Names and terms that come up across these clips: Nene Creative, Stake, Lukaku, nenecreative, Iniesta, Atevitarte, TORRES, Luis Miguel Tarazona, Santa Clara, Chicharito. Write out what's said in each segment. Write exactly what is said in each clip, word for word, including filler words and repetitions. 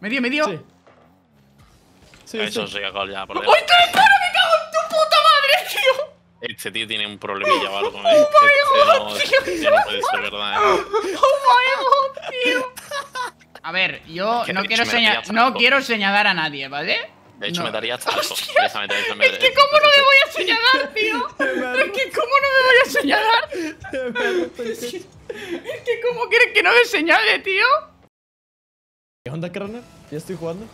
Me dio, me dio. Sí. Sí, eso sí, cagado ya. ¡Uy, te disparo! ¡Me cago en tu puta madre, tío! Este tío tiene un problemilla o algo con él. ¡Oh, my God, tío! No puede ser verdad. ¡Oh, my God, tío! A ver, yo no quiero, señal, no quiero señalar a nadie, ¿vale? De hecho, no. me daría hasta algo. Es que cómo no me voy a señalar, tío. Es que cómo no me voy a señalar. Es que, es que cómo quieres que no me señale, tío. ¿Qué onda, carnal? Ya estoy jugando.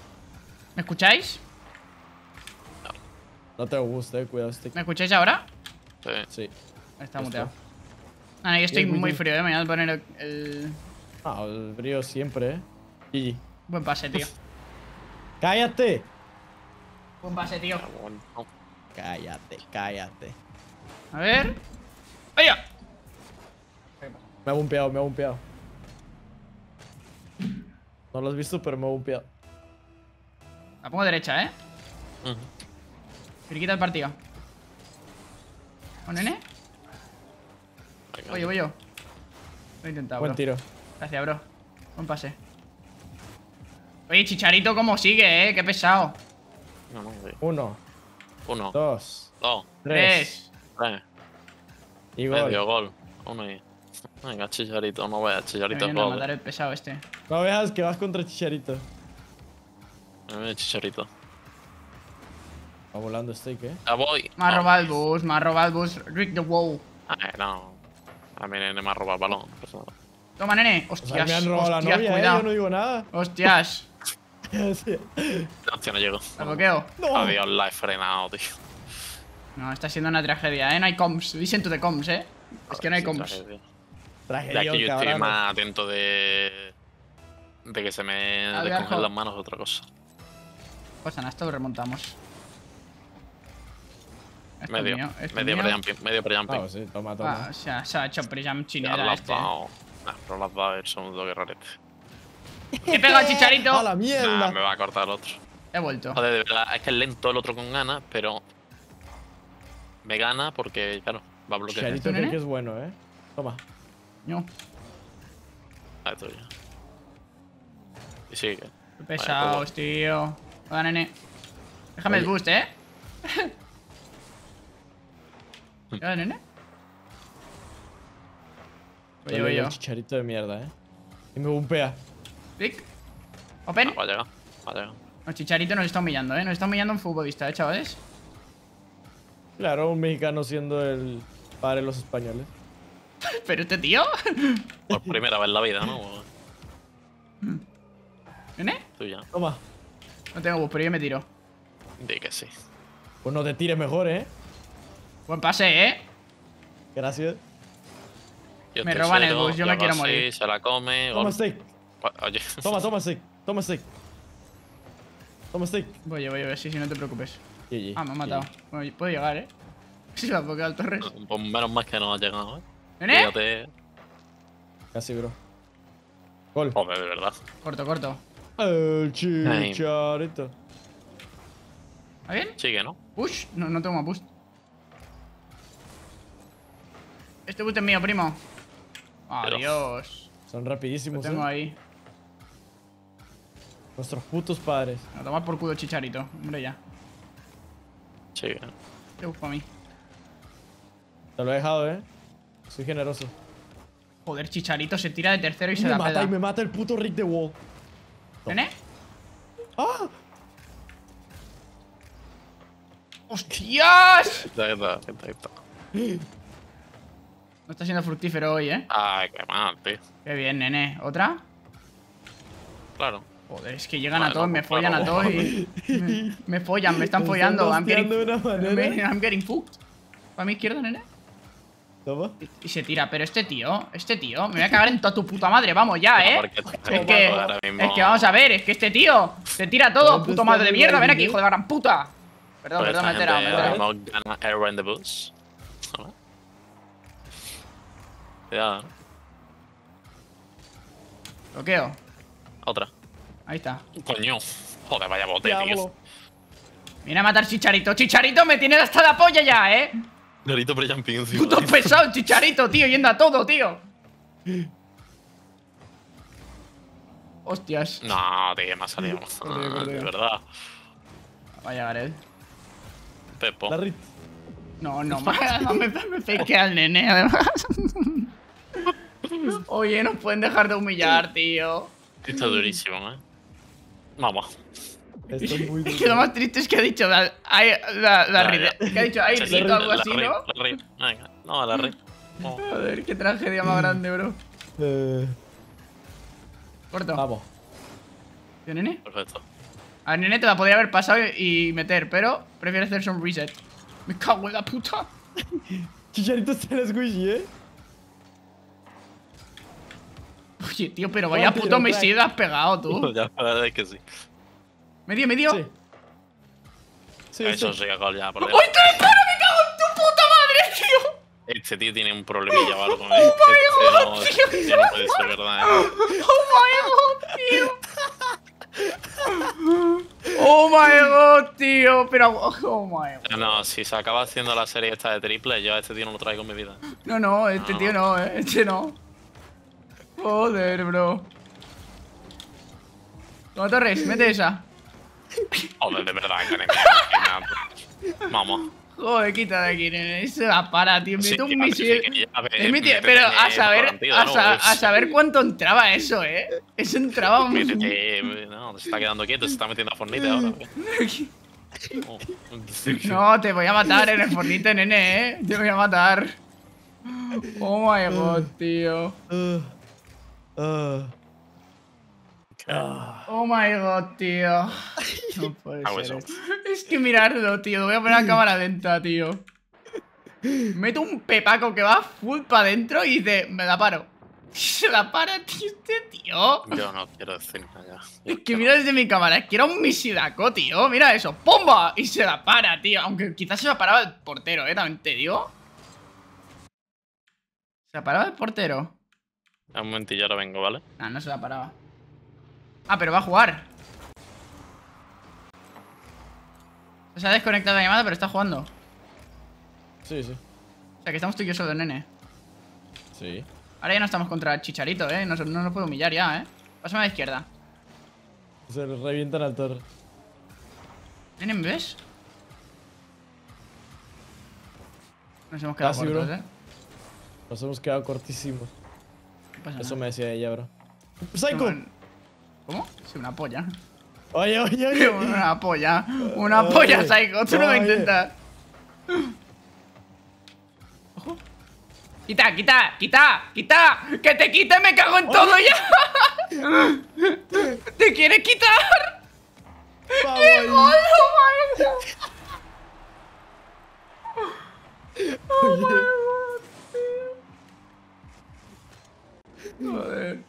¿Me escucháis? No. No te gusta, eh, cuidado. Este... ¿Me escucháis ahora? Sí. Sí. Está muteado. Ah, yo estoy muy frío, eh. Me voy a poner el... Ah, el frío siempre, eh. G G. Buen pase, tío. ¡Cállate! Buen pase, tío. Cállate, cállate. A ver. ¡Vaya! Me ha bumpeado, me ha bumpeado. No lo has visto, pero me ha bumpeado. La pongo derecha, ¿eh? Uh-huh. Friquita el partido. ¿O nene? Voy yo, voy yo. Lo he intentado. Buen bro. tiro. Gracias, bro. Buen pase. Oye, Chicharito, ¿cómo sigue, eh? Qué pesado. No, no, sí. Uno. Uno. Dos. Dos. Tres. Tres. Y gol. Medio gol. Uno y... Venga, Chicharito, no veas. Chicharito es gol. Me viene a matar el pesado este. No veas que vas contra Chicharito. Chicharito. Va volando Stake, eh. Ya voy. Me ha robado el bus, me ha robado el bus. Rick the Wow. Ah, no. A mí nene me ha robado el balón. Toma, nene. Hostias. O sea, me han robado hostias, la novia, cuidado. Eh, yo no digo nada. Hostias. Hostia, no llego. ¿La bloqueo? No. Adiós, la he frenado, tío. No, está siendo una tragedia, eh. No hay comps. Dicen to the comps, eh. Es que no hay comps. Tragedia. Tragedia, ya que yo estoy más atento de. de que se me descongelan las manos, otra cosa. Pues nada, esto lo remontamos. Esto medio, mío, este medio prejumping, medio prejumping. Ah, sí, toma, toma. Ah, o sea, se ha hecho prejumping chinera. Ya lo has dado. Nah, pero lo has dado el segundo, que rarete. ¡Te pego al Chicharito! ¡A la mierda! Nah, me va a cortar el otro. He vuelto. Joder, de verdad, es que es lento el otro con ganas, pero. Me gana porque, claro, va a bloquear. Chicharito creo que es bueno, eh. Toma. No. Ah, esto ya. Y sigue. Qué pesados, vale, tío. Hola, nene. Déjame Oye. el boost, ¿eh? Hola, nene. Voy yo, voy yo. Chicharito de mierda, ¿eh? Y me bumpea. Click. Open. No, va a llegar. Va a llegar. No, Chicharito nos está humillando, ¿eh? Nos está humillando un futbolista, ¿eh, chavales? Claro, un mexicano siendo el padre de los españoles. ¿Pero este tío? Por primera vez en la vida, ¿no? ¿Nene? Tuya. Toma. No tengo bus, pero yo me tiro. De que sí. Pues no te tires mejor, eh. Buen pase, eh. Gracias. Yo me roban cero, el bus, yo me quiero así, morir. Se la come. Toma gol. Steak. Oye. Toma, toma steak. Toma steak. Toma steak. Voy, voy, voy, sí, sí, no te preocupes. G G. Ah, me ha matado. G G. Bueno, puedo llegar, eh. Si se la ha bloqueado el Torres. Pues menos mal que no ha llegado, eh. ¿Nene? Fíjate. Casi, bro. Gol. Hombre, de verdad. Corto, corto. El Chicharito. ¿Está bien? Sigue, ¿no? ¿Push? No, no tengo más push. Este boost es mío, primo. Adiós. Son rapidísimos. Lo tengo eh. ahí. Nuestros putos padres. A tomar por culo, Chicharito. Hombre, ya. Sigue. Te busco a mí. Te lo he dejado, eh. Soy generoso. Joder, Chicharito se tira de tercero y, y se la mata, pela. Y me mata el puto Rick the Wall. ¿Nene? ¡Ah! ¡Hostias! Está, está, está, está. No está siendo fructífero hoy, ¿eh? Ay, qué mal, tío. Qué bien, nene. ¿Otra? Claro. Joder, es que llegan vale, a todos, no, me follan claro, a todos y... me, me follan, me están folllando. I'm getting, I'm getting fucked. ¿Para mi izquierda, nene? ¿Toma? Y se tira, pero este tío, este tío, me voy a cagar en toda tu puta madre, vamos ya, eh. Es que, es que vamos a ver, es que este tío se tira todo, puto madre de mierda, ven aquí, hijo de la gran puta. Perdón, perdón, me he enterado, me he enterado. Cuidado. Bloqueo. Otra. Ahí está. Coño, joder, vaya bote, tío. Viene a matar Chicharito, Chicharito me tiene hasta la polla ya, eh. Chicharito prejumping encima. Puto pesado, Chicharito, tío, yendo a todo, tío. Hostias. No, tío, me ha salido. De verdad. Vaya, Gareth. Pepo. No, no, no me, me peque al nene, además. Oye, nos pueden dejar de humillar, tío. Esto es durísimo, eh. Vamos. Esto es muy duro. Es que lo más triste es que ha dicho la, la, la, la red. Que ha dicho Airdito o algo así, ¿no? La red. Venga, no, la red. Oh. Joder, qué tragedia más grande, bro. Eh. Corto. Vamos. ¿Tío, nene? Perfecto. A nene te la podría haber pasado y meter, pero prefiero hacerse un reset. Me cago en la puta. Chicharito está en la squishy, eh. Oye, tío, pero vaya oh, puto mesida has pegado, tú. Ya, la verdad es que sí. Medio, medio. Sí. Sí, eso sí, cagado ya. ¡Uy, te disparo! ¡Me cago en tu puta madre, tío! Este tío tiene un problemilla o algo con él. ¡Oh, my God, tío! No puede ser verdad, ¿eh? ¡Oh, my God, tío! ¡Oh, my God, tío! Pero, ¡oh, my God! No, si se acaba haciendo la serie esta de triple, yo a este tío no lo traigo en mi vida. No, no, este tío no, ¿eh? Este no. Joder, bro. Toma, Torres, mete esa. Joder, de verdad, nene. Vamos. Joder, quita de aquí, nene. Se la para, tío. Mete un misil. Pero a saber, a saber cuánto entraba eso, eh. Eso entraba un misil. No, se está quedando quieto, se está metiendo a Fornite ahora. No, te voy a matar en el Fornite, nene, eh. Te voy a matar. Oh my God, tío. Uh. Oh my God, tío. No puede ser. Eso. Es que miradlo, tío. Lo voy a poner a cámara lenta, tío. Meto un pepaco que va full para adentro y dice, me la paro. Se la para, tío, este tío. Yo no quiero decir nada. Es que mira desde mi cámara, quiero un misilaco, tío. Mira eso, ¡pomba! Y se la para, tío. Aunque quizás se la paraba el portero, eh, también te digo. Se la paraba el portero. Un momento y yo ahora vengo, ¿vale? Ah, no se la paraba. Ah, pero va a jugar. Se ha desconectado la llamada, pero está jugando. Sí, sí. O sea, que estamos tú y yo solo, nene. Sí. Ahora ya no estamos contra Chicharito, ¿eh? No, no nos puede humillar ya, ¿eh? Pásame a la izquierda. Se revientan al Torres. Nene, ¿me ves? Nos hemos quedado ah, cortos, sí, ¿eh? Nos hemos quedado cortísimos. Eso me decía ella, bro. ¡Psycho! ¿Cómo? Sí, una polla. Oye, oye, oye. Una polla. Una oye, polla, Psycho. Tú oye. No lo intentas. Ojo. Quita, quita, quita, quita. Que te quite, me cago en oye. Todo ya. ¿Te quieres quitar? Vamos. ¡Qué gol, oh my God! Joder.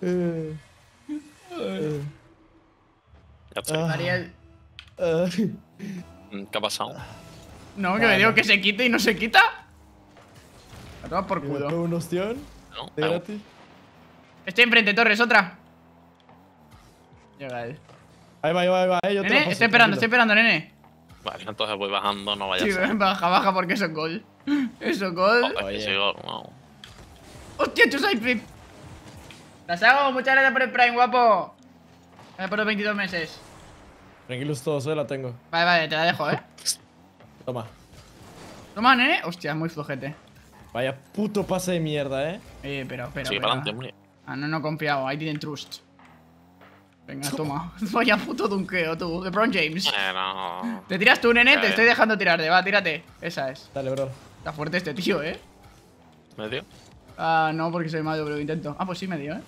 Joder. Joder. Ya estoy. Ariel. ¿Qué ha pasado? No, que vale. Me digo que se quite y no se quita. La toma por culo. ¿Un ostión? No, de gratis. Estoy enfrente, Torres, otra. Llega él. Ahí va, ahí va, ahí va. Eh, yo nene, paso, estoy esperando, estoy esperando, nene. Vale, entonces voy bajando, no vayas. Sí, a baja, baja porque eso es gol. Eso es gol. Oh, es que gol, wow. ¡Hostia, tu sideflip! ¡Las hago! ¡Muchas gracias por el Prime, guapo! Gracias por los veintidós meses. Tranquilos todos, eh, la tengo. Vale, vale, te la dejo, eh. Toma. Toma, nene. Hostia, muy flojete. Vaya puto pase de mierda, eh. Eh, pero, pero. Sí, para adelante, hombre. Ah, no, no confiado. I didn't trust. Venga, toma. Vaya puto dunqueo, tú. LeBron James. Eh, no. Te tiras tú, nene. Te estoy dejando tirarte. Va, tírate. Esa es. Dale, bro. Está fuerte este tío, eh. ¿Me dio? Ah, uh, no, porque soy malo, pero lo intento. Ah, pues sí me dio, eh.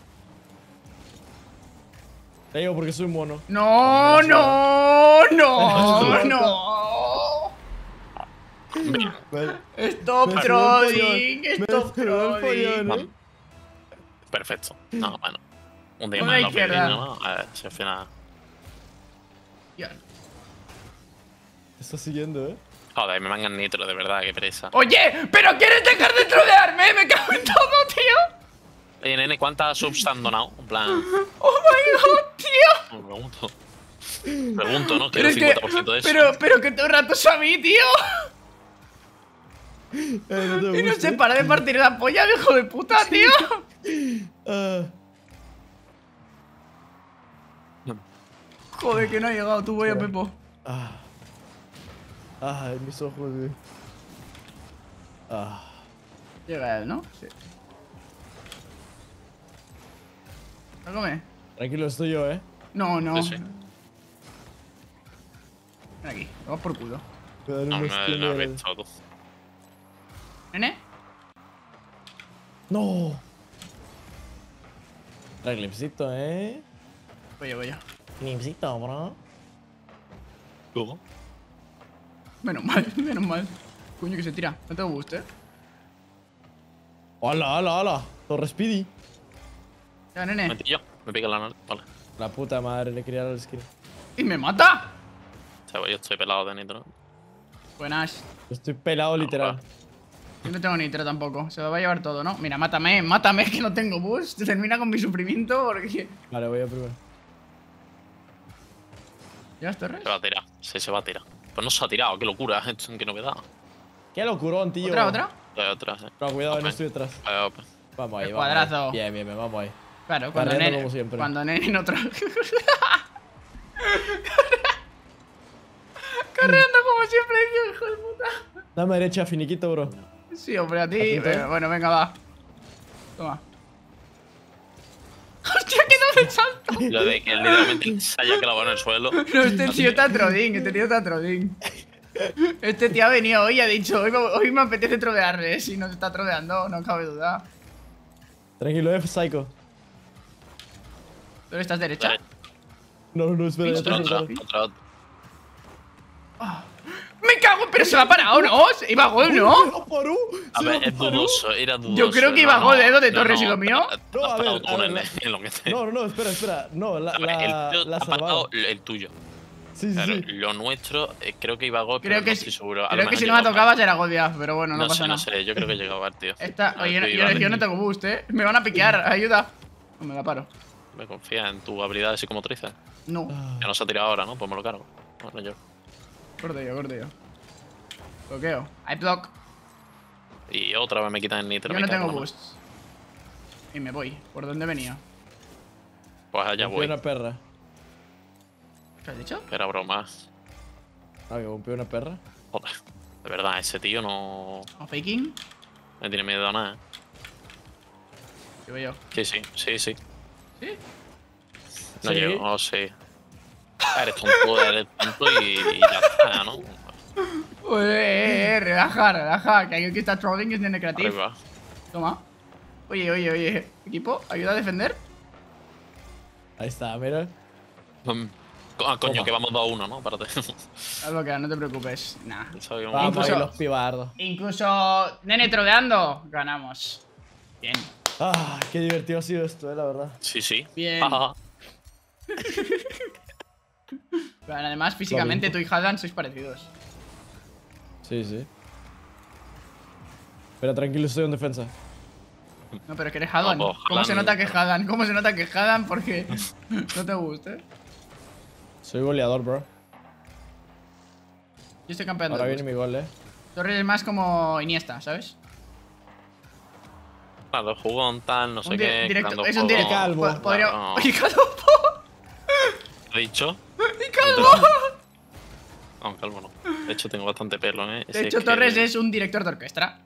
Te digo porque soy mono. No, no, no, no. Stop trolling, stop trolling. Perfecto. No, bueno. Un día más lo que no. A ver, si al final. Ya. Te está siguiendo, eh. Joder, me mangan nitro, de verdad, qué presa. Oye, pero ¿quieres dejar de trolearme? Me cago en todo, tío. Oye, nene, ¿cuántas subs te han donado? En plan. ¡Oh my God, tío! Me pregunto. Me pregunto, ¿no? Quiero el cincuenta por ciento de eso. Pero, pero que todo el rato es a mí, tío. Eh, no y no se para de partir la polla, hijo de puta, tío. uh. No. Joder, que no ha llegado tú, voy a Pepo. Ah, ah, en mis ojos, güey. Ah. Llega él, ¿no? Sí. ¿La come? Tranquilo, estoy yo, ¿eh? No, no. Sí, sí. Ven aquí, lo vas por culo. No, no, no, no, todo. ¿Nene? No. Trae clipsito, ¿eh? Voy yo, voy yo. Clipsito, bro. ¿Cómo? Menos mal, menos mal. Coño, que se tira. No tengo gusto, ¿eh? ¡Hala, hala, hala! Torres Speedy. Ya, nene. Mentillo. Me pica la nariz, vale. La puta madre, le quería el skin. ¡Y me mata! Yo estoy pelado de nitro. Buenas. Estoy pelado, no, literal. Para. Yo no tengo nitro tampoco. Se lo va a llevar todo, ¿no? Mira, mátame, mátame, que no tengo bus. Termina con mi sufrimiento porque... Vale, voy a probar. ¿Llevas Torres? Se va a tirar. Sí, se va a tirar. Pues no se ha tirado. Qué locura. Qué novedad. Qué locurón, tío. ¿Otra, otra? Otra, otra, sí. Pero cuidado, open. No estoy detrás. Open. Vamos ahí, el vamos cuadrazo. Ahí. Bien, bien, bien, vamos ahí. Claro, cuando nene... Cuando nene no trajo... Corriendo como siempre, hijo de puta. Dame derecha, finiquito, bro. Sí, hombre, a ti. Pero bueno, venga, va. Toma. ¡Hostia, que no me salto! Lo de que literalmente se haya clavado en el suelo. No, este tío está trodín, este tío está trodín. Este tío ha venido hoy y ha dicho, hoy, hoy me apetece trodearle. Si no te está trodeando, no cabe duda. Tranquilo, es psycho. ¿Dónde estás, derecha? Vale. No, no, espera. Otra, otra, otra, otra. Me cago, pero se la ha parado, ¿no? Iba a gol, ¿no? A ver, es dudoso, era dudoso. Yo creo que iba a gol, ¿eh? De Torres y lo mío. No, a ver, no, no, espera, espera. No, la ha parado el tuyo. Sí, sí. Lo nuestro, creo que iba a gol, pero no estoy seguro. Creo que si no la tocabas era gol ya, pero bueno, no pasa nada. No sé, yo creo que llegaba, tío. Oye, yo no tengo boost, ¿eh? Me van a piquear, ayuda. No me la paro. Me confía en tu habilidad de psicomotriza. No. Ya no se ha tirado ahora, ¿no? Pues me lo cargo. Bueno, yo. Corto yo, corto yo. Bloqueo. I block. Y otra vez me quitan el nitro. Yo no tengo boosts. Y me voy. ¿Por dónde venía? Pues allá voy. Una perra. ¿Qué has dicho? Que era broma. Ah, que rompió una perra. Joder. De verdad, ese tío no... ¿No faking? No tiene miedo a nada, ¿eh? Llevo yo. Sí, sí, sí, sí. ¿Sí? No sí. Llego, oh, sí. Eres tonto, eres tonto y, y ya está, ¿no? Uy, eh, eh, relaja, relaja. Que alguien que está trolling es nenecreative. Arriba. Toma. Oye, oye, oye. Equipo, ayuda a defender. Ahí está, mira. Um, ah, coño, toma. Que vamos dos a uno, ¿no? Párate. Está bloqueado, no te preocupes. Nah. Vamos a los pibardos. Incluso nene troleando, ganamos. Bien. Ah, qué divertido ha sido esto, eh, la verdad. Sí, sí. Bien. Ah. Pero además, físicamente tú y Hadan sois parecidos. Sí, sí. Pero tranquilo, estoy en defensa. No, pero que eres Hadan. No, ¿Cómo Hadan... se nota que Hadan? ¿Cómo se nota que Hadan? Porque no te gusta. Soy goleador, bro. Yo estoy campeando. Ahora viene mi gol, eh. Torres es más como Iniesta, ¿sabes? Claro, jugón, tal, no sé qué. Directo. Es un directo. Calvo. Podría... No. Oye, calvo. ¿Lo he dicho? ¡Y calvo! No, calvo no. De hecho, tengo bastante pelo, ¿eh? De hecho, Torres es un director de orquesta.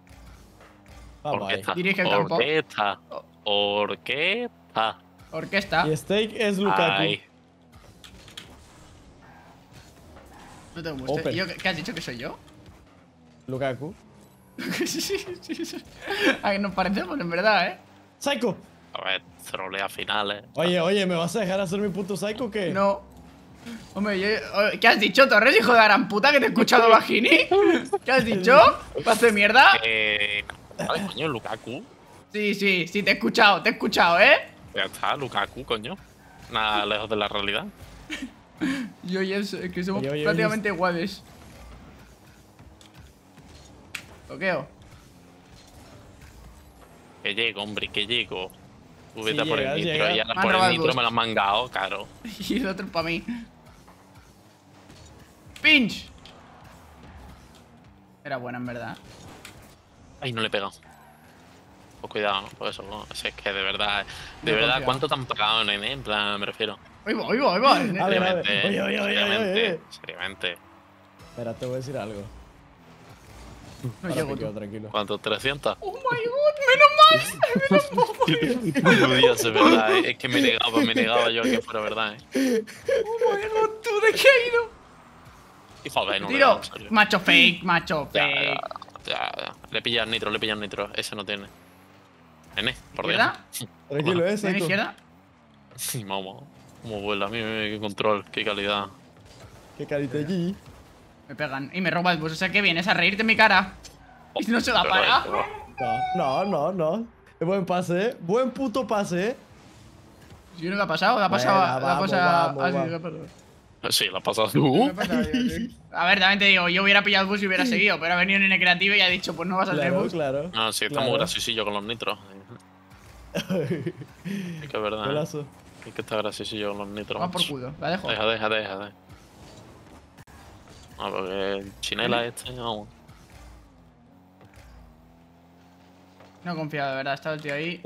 Orquesta. Dirige el campo. Orquesta. Orquesta. Orquesta. Y Stake es Lukaku. No te gusta. ¿Qué has dicho que soy yo? Lukaku. Sí, sí, sí. Ay, nos parecemos, en verdad, ¿eh? Psycho. A ver, trolea finales. Oye, oye, ¿me vas a dejar hacer mi puto psycho o qué? No. Hombre, yo, ¿qué has dicho, Torres, hijo de la gran puta, que te he escuchado bajini? ¿Qué has dicho? ¿Pase de mierda? Eh. Vale, coño, Lukaku. Sí, sí, sí, te he escuchado, te he escuchado, ¿eh? Ya está, Lukaku, coño. Nada lejos de la realidad. Yo y es que somos yo, yo, prácticamente yo, yo. Iguales. Bloqueo. Que llego, hombre, que llego. Vete sí, por llega, el nitro, y ahora por el nitro me lo han mangado, caro. Y el otro para mí. ¡Pinch! Era buena, en verdad. Ay, no le he pegado. Pues cuidado, por eso. No. O sea, es que de verdad, de no verdad, confío. ¿Cuánto te han pagado, nene? En plan, me refiero. Ahí va, ahí va, ahí va. Experimente, oye, oye, oye, experimente, experimente. Espera, te voy a decir algo. No llego, yo, tranquilo. ¿Cuánto? ¿trescientos? ¡Oh, my God! ¡Menos mal! ¡Menos mal! No podía ser verdad, eh. Es que me negaba, me negaba yo que fuera verdad, eh. ¡Oh, my God! ¡Tú de qué he ido! Y joder, no, tiro. No, macho fake, macho fake. Ya, ya, ya. Le pillas nitro, le pillas nitro. Ese no tiene. Nene, por Dios. Tranquilo, ese. ¿Nene izquierda? Sí, mamá. Como vuela, mira, qué control, qué calidad. Qué calidad allí. Me pegan y me roba el bus, o sea que vienes a reírte en mi cara. Oh, y si no se da para. No, no, no. Buen pase, buen puto pase. Si yo no me ha pasado, la ha pasado. Bueno, la vamos, cosa... vamos, ah, sí, vamos. Sí, la ha pasado tú. A ver, también te digo, yo hubiera pillado el bus y hubiera seguido, pero ha venido en Nenecreative y ha dicho, pues no vas a hacer claro, bus. Claro. Ah, sí, está muy claro. Graciosillo con los nitros. Es que es verdad. Golazo. Es que está graciosillo con los nitros. Va por culo, la dejo. Deja, deja, deja. deja. Ah, porque el chinela este no. No he confiado, de verdad, ha estado el tío ahí.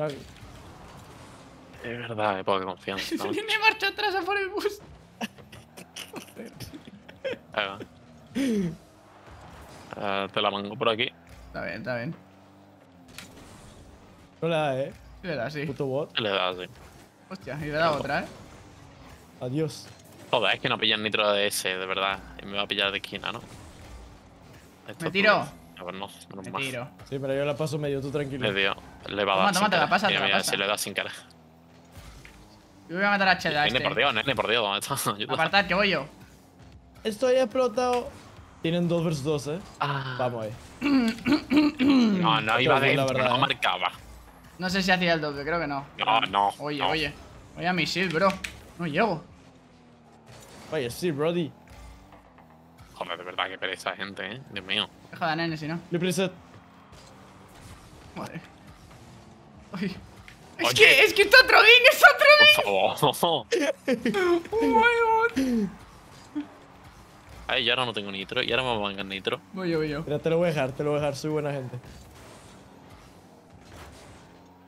Es verdad, qué poca confianza. Se tiene marcha atrás a por el bus. uh, te la mango por aquí. Está bien, está bien. No le da, eh. Le da, sí. Puto bot. Le da, sí. Hostia, y le da otra, eh. Adiós. Joder, es que no pillan nitro de ese, de verdad. Y me va a pillar de esquina, ¿no? Esto, ¿me tiro? Tú... A ver, no, menos mal. Me tiro. Más. Sí, pero yo la paso medio, tú tranquilo. Le dio. Le va a dar. Toma, toma, la pasa, mira, mira, si le da sin cara. Yo voy a matar a Chela. Nene, este. por Dios, nene, por Dios, ¿dónde está? Apartad, que voy yo. Estoy explotado. Tienen dos versus dos, eh. Ah. Vamos ahí. No, no iba dentro, no marcaba. No sé si hacía el doble, creo que no. No, no. Oye, no. oye. Oye, a misil, bro. No llego. Oye, sí, Brody. Joder, de verdad, que pereza, gente, eh. Dios mío. Deja de nene, si no. Le preset. Madre. Oye. Es Oye. que, es que está otro ding, está otro ding. Oh my God. Ay, yo ahora no tengo nitro, y ahora me van a nitro. Voy yo, voy yo. Mira, te lo voy a dejar, te lo voy a dejar, soy buena gente.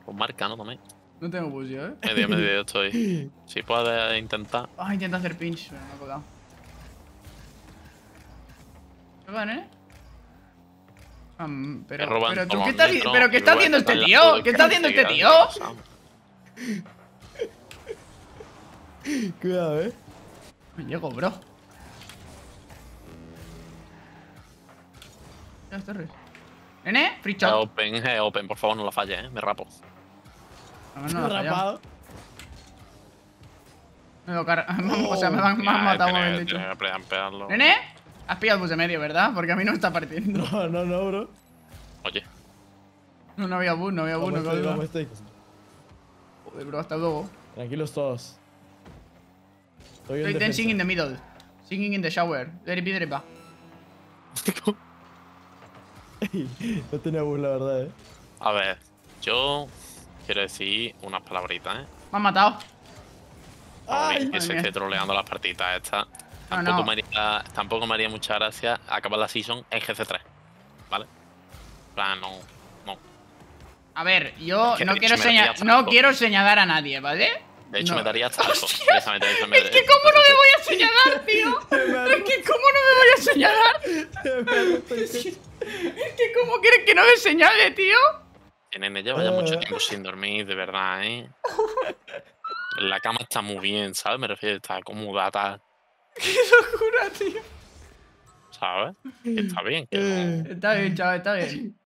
Pues marca, ¿no? También. No tengo bus yo, eh. Medio, medio estoy. Si puedes intentar. Ah, intenta hacer pinch, pero no he colado. ¿Qué va, nene? Um, pero, pero tú, ¿qué estás, metro, pero ¿qué está haciendo este tío? ¿Qué está haciendo este tío? Cuidado, eh. Me llego, bro. Ya, Torres. Nene, free shot. Open, eh, open, por favor, no lo falles, eh. Me rapo. No, no, rapado. Me lo cargan. O sea, me han matado, me han dicho. Nene, has pillado el bus de medio, ¿verdad? Porque a mí no me está partiendo. No, no, no, bro. Oye. No, no había bus, no había bus. No había bus. Joder, bro, hasta luego. Tranquilos todos. Estoy dancing in the middle. Singing in the shower. Derepa, derepa. No tenía bus, la verdad, eh. A ver, yo... Quiero decir unas palabritas, eh. Me han matado. Ay, que se esté troleando las partitas estas. No, tampoco, no. Me haría, tampoco me haría mucha gracia acabar la season en G C tres. ¿Vale? Plan, no. No. A ver, yo no quiero, no quiero señalar a nadie, ¿vale? De hecho, no. me daría hasta algo. Es que, ¿cómo no me voy a señalar, tío? Es que, ¿cómo no me voy a señalar? Es que, es que ¿cómo quieres que no me señale, tío? Nene, lleva ya mucho tiempo sin dormir, de verdad, ¿eh? La cama está muy bien, ¿sabes? Me refiero, está cómoda, tal. ¡Qué locura, tío! ¿Sabes? Está bien. Que no... Está bien, chaval, está bien.